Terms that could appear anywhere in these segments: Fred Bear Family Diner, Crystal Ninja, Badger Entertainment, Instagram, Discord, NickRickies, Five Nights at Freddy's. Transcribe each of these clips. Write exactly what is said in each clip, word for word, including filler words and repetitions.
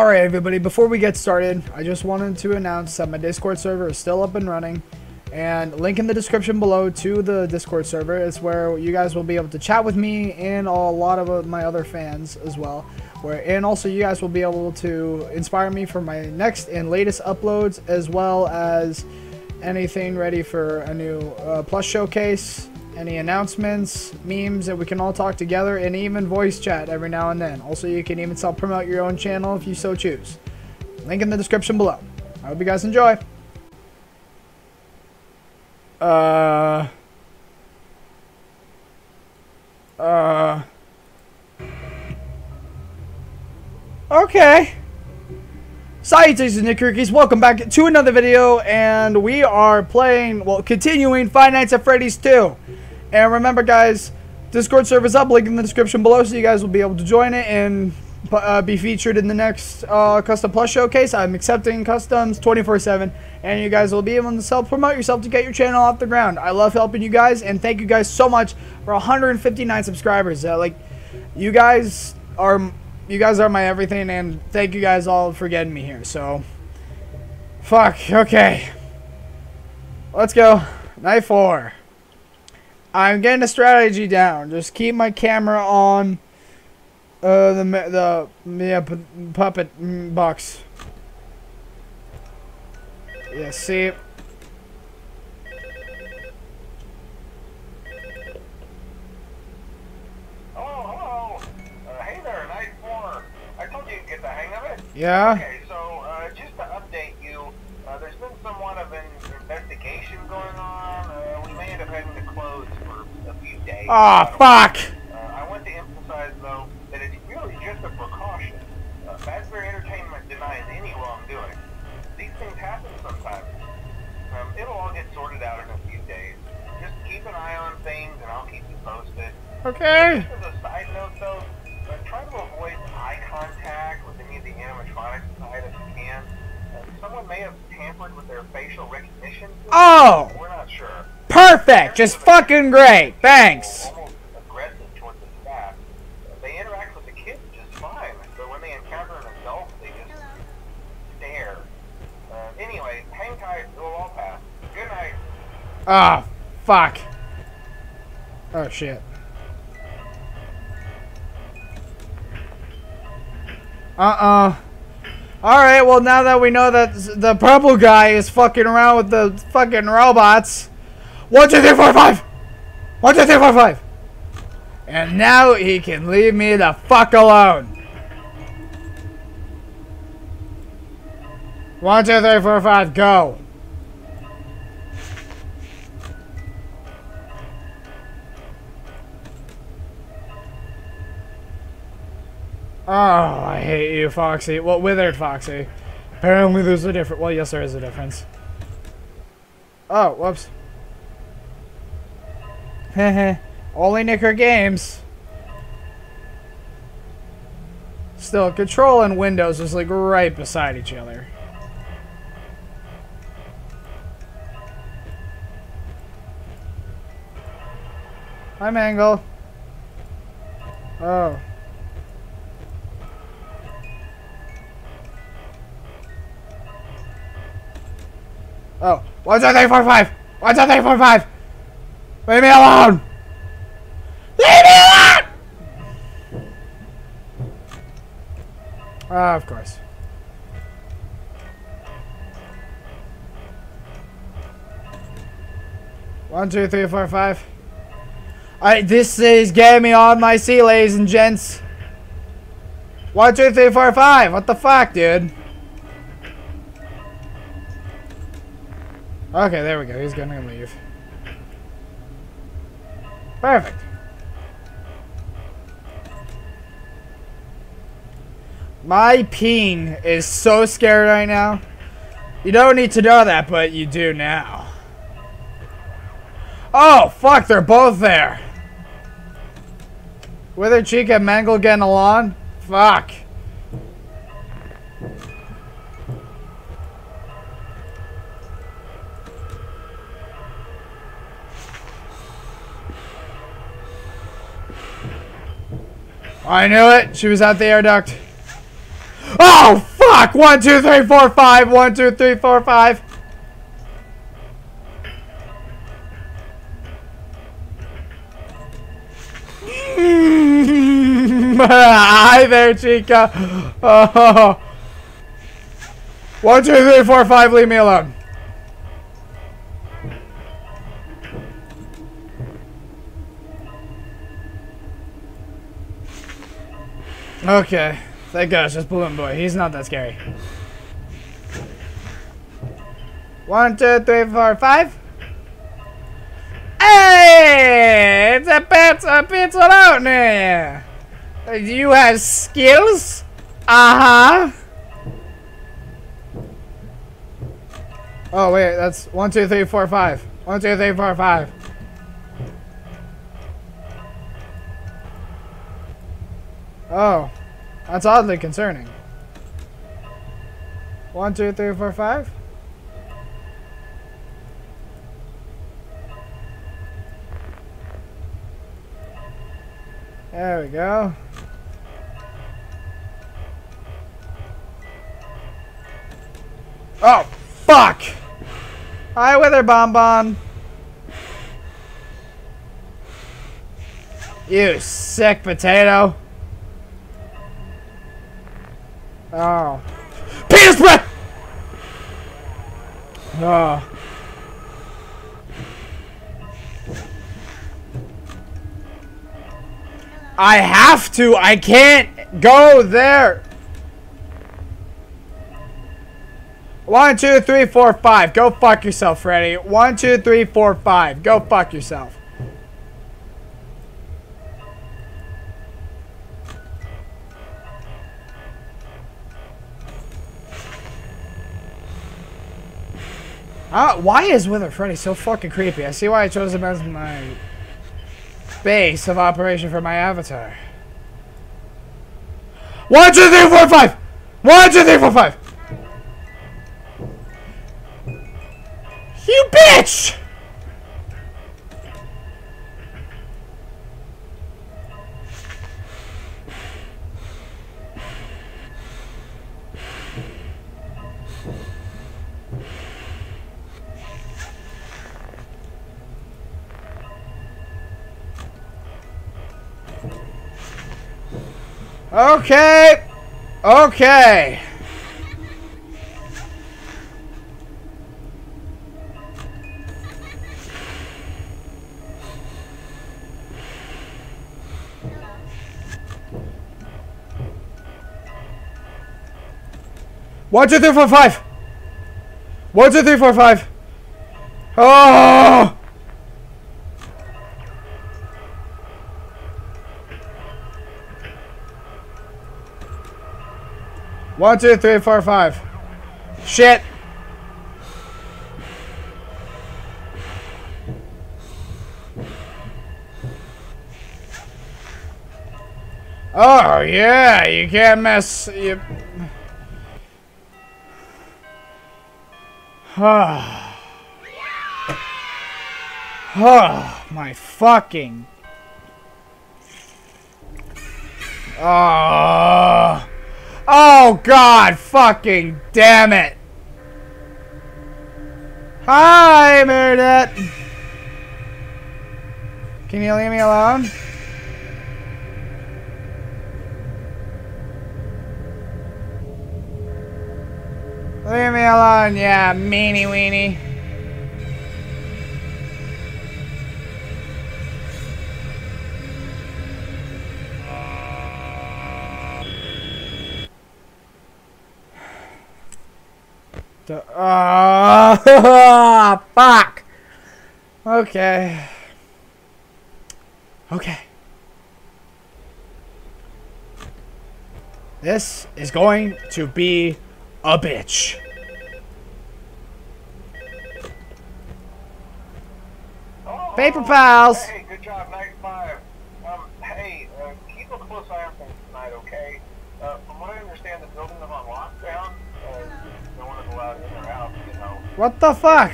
Alright everybody, before we get started, I just wanted to announce that my Discord server is still up and running, and link in the description below to the Discord server. It's where you guys will be able to chat with me and a lot of my other fans as well, where and also you guys will be able to inspire me for my next and latest uploads, as well as anything ready for a new uh, plus showcase, any announcements, memes that we can all talk together, and even voice chat every now and then. Also, you can even self-promote your own channel if you so choose. Link in the description below. I hope you guys enjoy. Uh... Uh... Okay. Salutations, NickRickies. Welcome back to another video, and we are playing, well, continuing Five Nights at Freddy's two. And remember, guys, Discord server's up, link in the description below, so you guys will be able to join it and uh, be featured in the next uh, Custom Plus Showcase. I'm accepting customs twenty-four seven, and you guys will be able to self-promote yourself to get your channel off the ground. I love helping you guys, and thank you guys so much for one hundred fifty-nine subscribers. Uh, like, you guys are... You guys are my everything, and thank you guys all for getting me here, so... Fuck, okay. Let's go. Night four. I'm getting a strategy down. Just keep my camera on uh, the, the yeah, p puppet box. Yeah, see? Yeah. Okay, so uh, just to update you, uh, there's been somewhat of an investigation going on. Uh, we may end up having to close for a few days. Ah, oh, fuck! Uh, I want to emphasize, though, that it's really just a precaution. Uh, Badger Entertainment denies any wrongdoing. These things happen sometimes. Um, it'll all get sorted out in a few days. Just keep an eye on things, and I'll keep you posted. Okay. Uh, just as a side note, though, uh, try to avoid eye contact with any of the animatronic side if you can. Uh, someone may have tampered with their facial recognition. Oh! We're not sure. Perfect! Just fucking great! Thanks! Almost aggressive towards the staff. They interact with the kids just fine, but when they encounter an adult, they just stare. Uh, anyway, hang tight, it'll all pass. Good night. Ah, oh, fuck. Oh, shit. Uh-uh. Alright, well, now that we know that the purple guy is fucking around with the fucking robots. one, two, three, four, five! one, two, three, four, five! And now he can leave me the fuck alone. one, two, three, four, five, go. Oh, I hate you, Foxy. Well, withered Foxy. Apparently there's a difference. Well, yes, there is a difference. Oh, whoops. Heh Only Nicker Games. Still, Control and Windows is, like, right beside each other. Hi, Mangle. Oh. Oh, one, two, three, four, five! one, two, three, four, five! Leave me alone! Leave me alone! Ah, uh, of course. one, two, three, four, five. Alright, this is getting me on my seat, ladies and gents. one, two, three, four, five! What the fuck, dude? Okay, there we go. He's gonna leave. Perfect. My peen is so scared right now. You don't need to know that, but you do now. Oh, fuck, they're both there. Wither Cheek and Mangle getting along? Fuck. I knew it. She was out the air duct. Oh, Fuck! One, two, three, four, five. One, two, three, four, five. Hi there, Chica. Oh. One, two, three, four, five. Leave me alone. Okay. Thank gosh, it's Balloon Boy. He's not that scary. One, two, three, four, five. Hey! It's a pizza, pizza out there. You have skills? Uh-huh. Oh, wait. That's one, two, three, four, five. One, two, three, four, five. Oh, that's oddly concerning. One, two, three, four, five. There we go. Oh, fuck! Hi, Wither Bonbon. You sick potato. Oh. Penis breath! Oh. I have to! I can't go there! One, two, three, four, five. Go fuck yourself, Freddy. One, two, three, four, five. Go fuck yourself. Uh, why is Wither Freddy so fucking creepy? I see why I chose him as my base of operation for my avatar. One, two, three, four, five! One, two, three, four, five! You bitch! Okay, okay. One, two, three, four, five. One, two, three, four, five. Oh. One, two, three, four, five. Shit. Oh, yeah. You can't mess. You... Oh. Oh, my fucking. Oh. Oh God! Fucking damn it! Hi, Meredith. Can you leave me alone? Leave me alone, yeah, meanie weenie. Uh, fuck. Okay. Okay. This is going to be a bitch. Oh, Paper Pals. Hey, good job, night five. Um, hey, uh, keep a close eye on things tonight, okay? Uh, from what I understand, the building is on lockdown. What the fuck?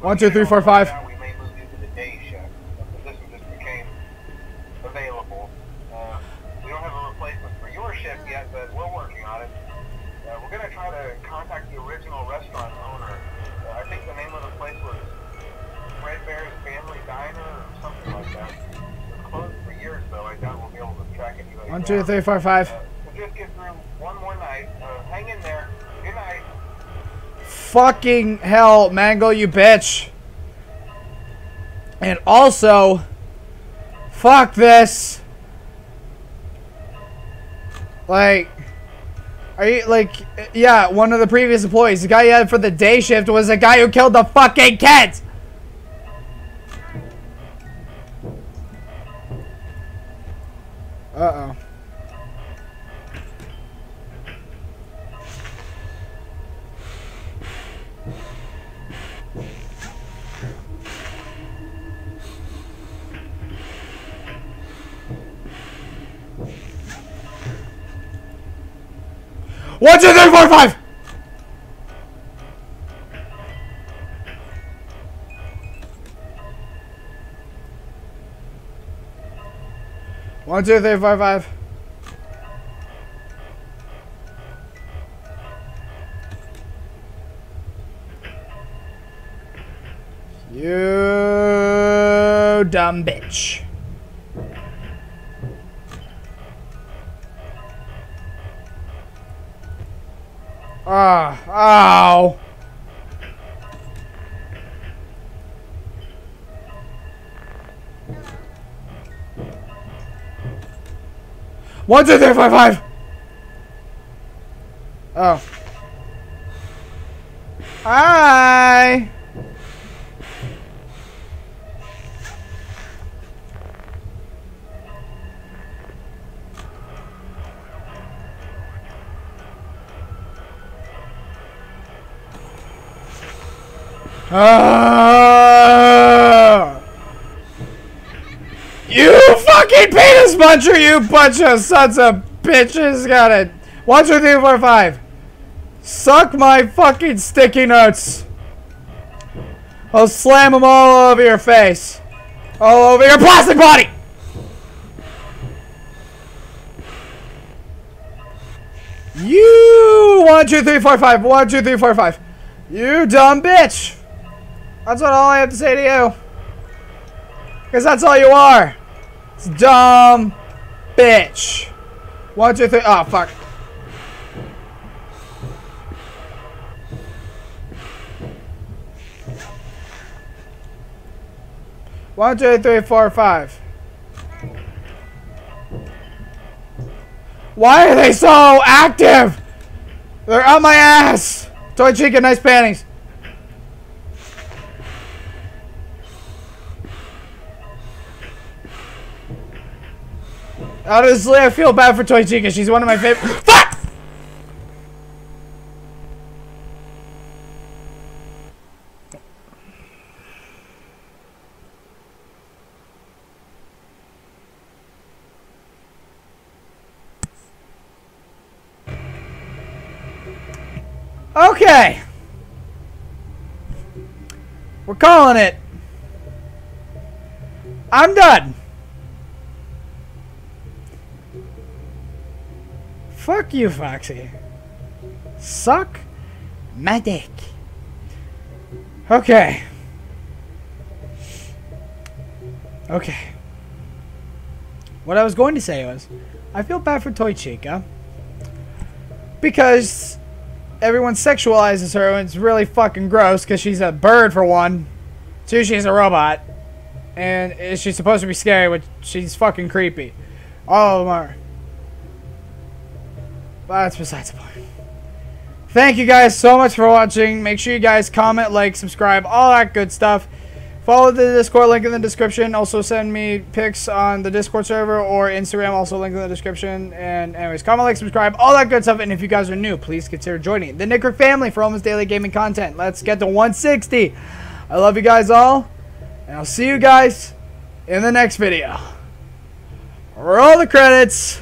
One, two, three, four, five. gonna try to contact the original restaurant owner. Uh, I think the name of the place was Fred Bear Family Diner or something like that. It's closed for years, though. I doubt we'll be able to track anybody. One, two, three, four, five. Uh, we'll just get through one more night. Uh, hang in there. Good night. Fucking hell, Mango, you bitch. And also, fuck this. Like, are you, like, yeah, one of the previous employees, the guy you had for the day shift was the guy who killed the fucking kids. Uh-oh. One, two, three, four, five! One, two, three, four, five. You dumb bitch. Ah, ow. One, two, three, four, five. Oh. Hi. Uh, you fucking penis muncher, you bunch of sons of bitches. Got it. One, two, three, four, five. Suck my fucking sticky notes. I'll slam them all over your face. All over your plastic body. You. One, two, three, four, five. One, two, three, four, five. You dumb bitch. That's what all I have to say to you. Because that's all you are. It's dumb bitch. One, two, three. Oh, fuck. One, two, three, four, five. Why are they so active? They're on my ass. Toy Chica, nice panties. Honestly, I feel bad for Toy Chica. She's one of my favorite. Fuck! Okay. We're calling it. I'm done. Fuck you, Foxy. Suck my dick. Okay. Okay. What I was going to say was, I feel bad for Toy Chica. Because everyone sexualizes her and it's really fucking gross because she's a bird for one. Two, she's a robot. And she's supposed to be scary, but she's fucking creepy. All of them are. But that's besides the point. Thank you guys so much for watching. Make sure you guys comment, like, subscribe, all that good stuff. Follow the Discord link in the description. Also send me pics on the Discord server or Instagram, also linked in the description. And anyways, comment, like, subscribe, all that good stuff. And if you guys are new, please consider joining the NickRick family for almost daily gaming content. Let's get to one sixty. I love you guys all. And I'll see you guys in the next video. Roll the credits.